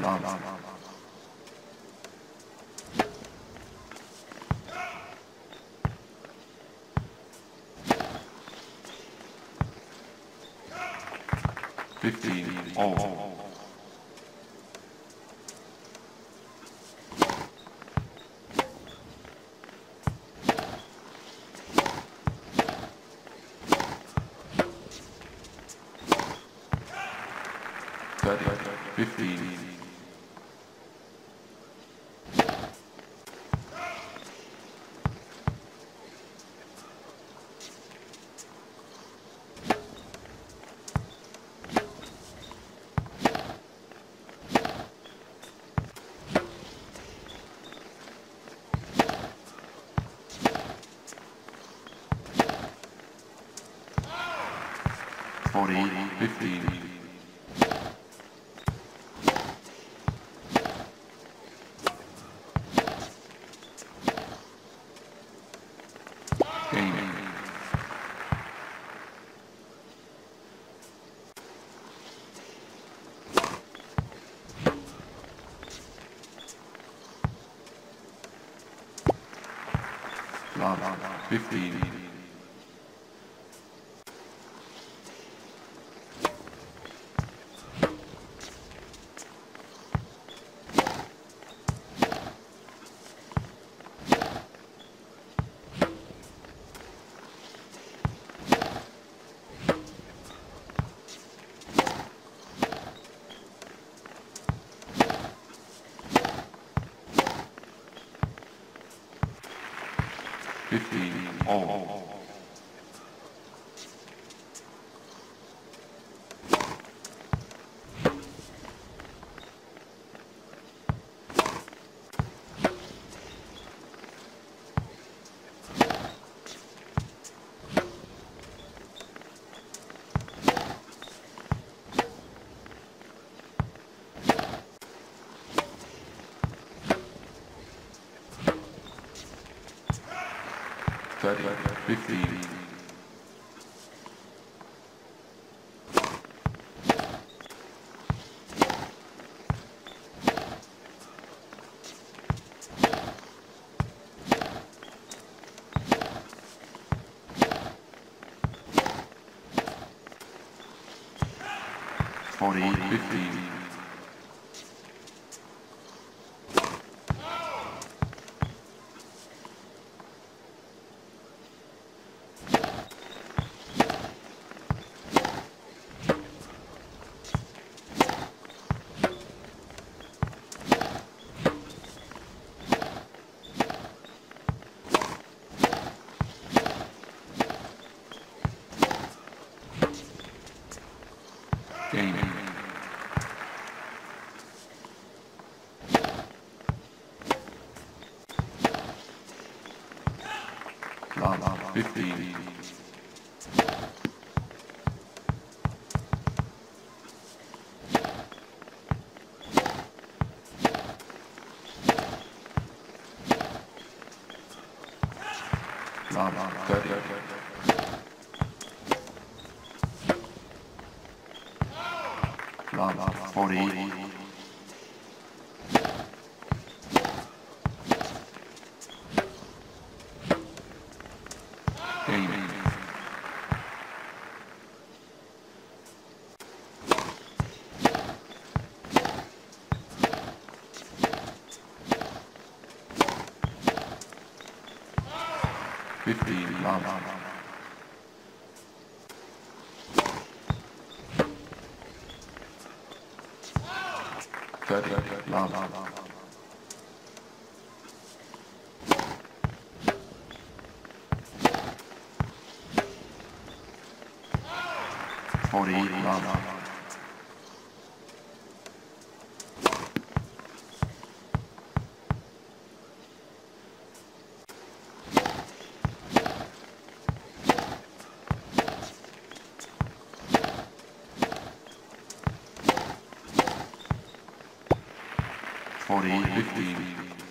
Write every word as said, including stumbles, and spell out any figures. love. Fifteen all. forty, fifteen. fifteen. Fifteen all. thirty, fifteen. forty, fifteen. fifteen. thirty. forty. fifteen love. thirty love. forty love. forty, fifteen.